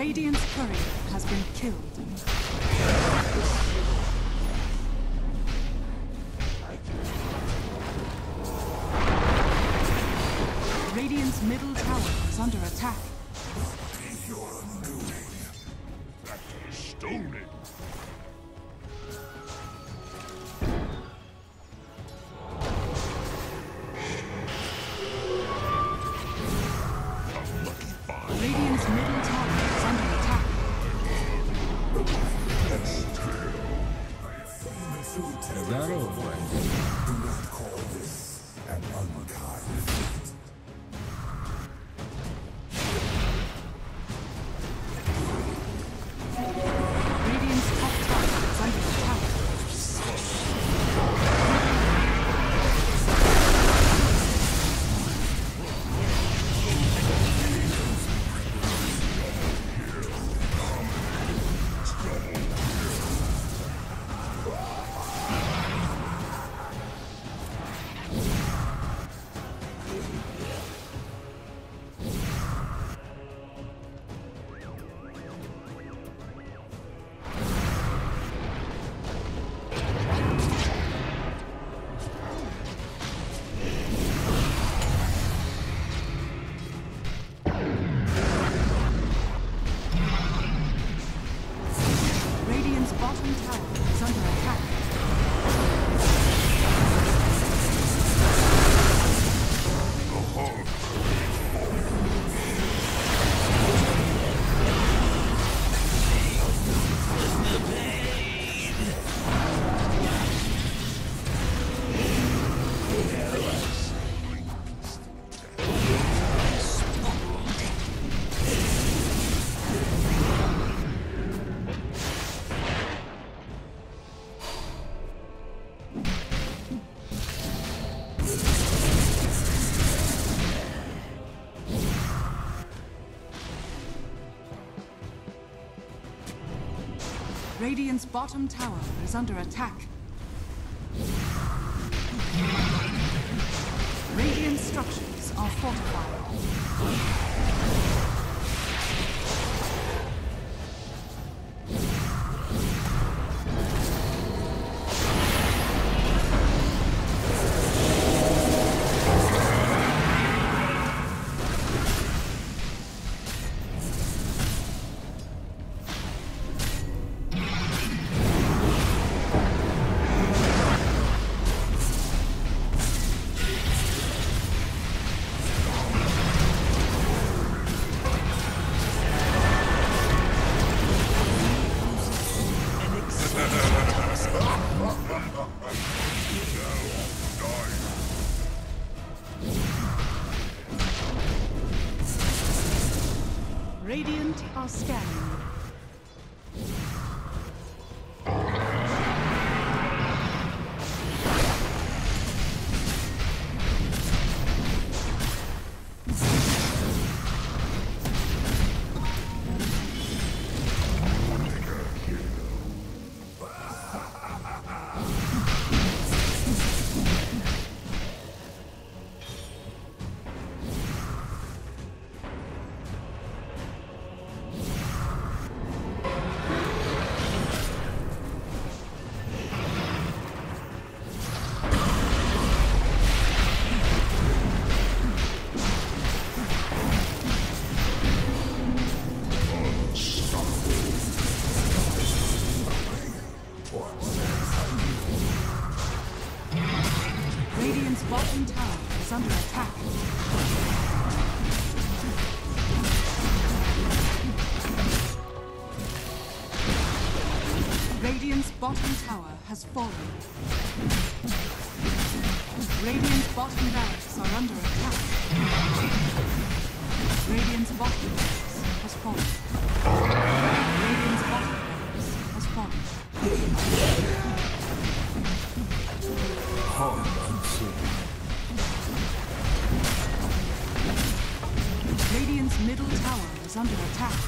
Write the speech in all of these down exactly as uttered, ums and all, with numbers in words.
Radiant's courier has been killed. Radiant's middle tower is under attack. What is your undoing? That is stolen. Radiant's bottom tower is under attack. Radiant structures are fortified. Scanning. Bottom tower has fallen. Radiant's bottom barracks are under attack. Radiant's bottom barracks has fallen. Radiant's bottom barracks has fallen. Oh, Radiant's middle tower is under attack.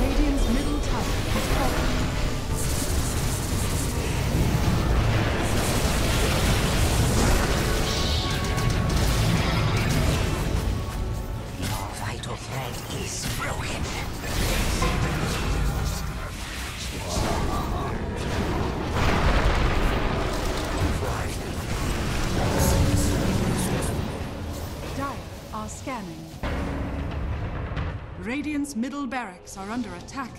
Radiant's middle tower is falling. Radiant's middle barracks are under attack.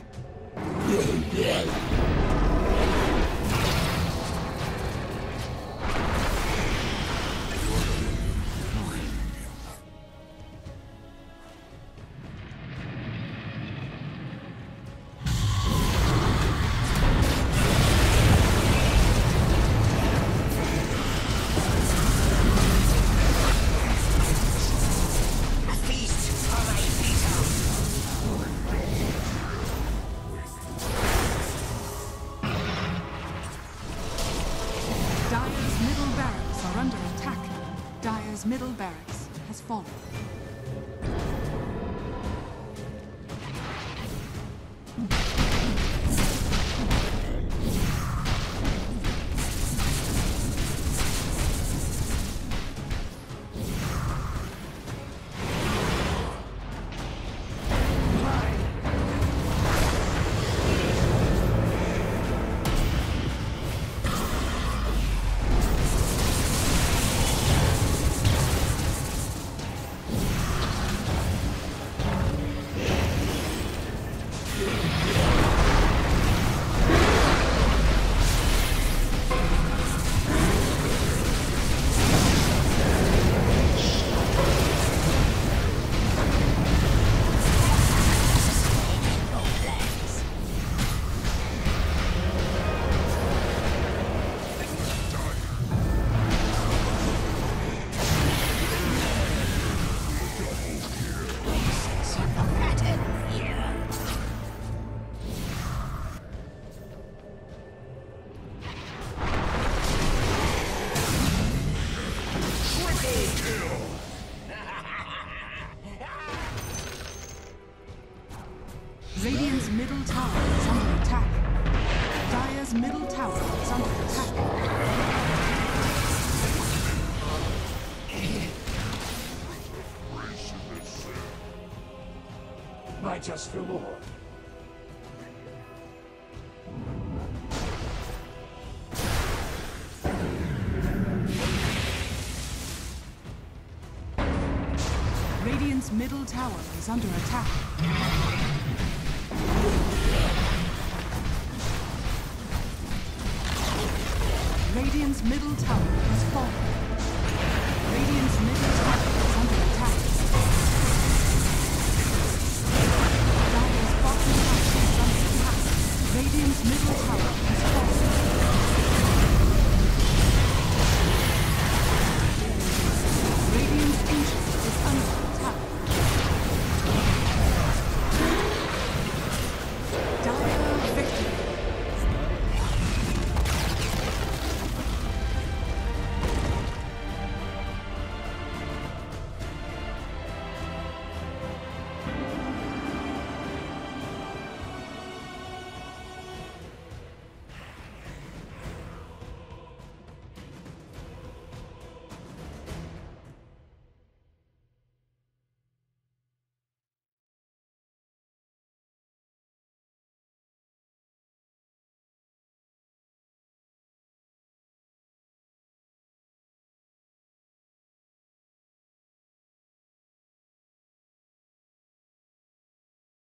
Middle barracks has fallen. Radiant's middle tower is under attack. Dire's middle tower is under attack. Righteous reward. Radiant's middle tower is under attack. Radiant's middle tower has fallen. Radiant's middle tower is under attack. Dire's bottom tower is under attack. Radiant's middle tower has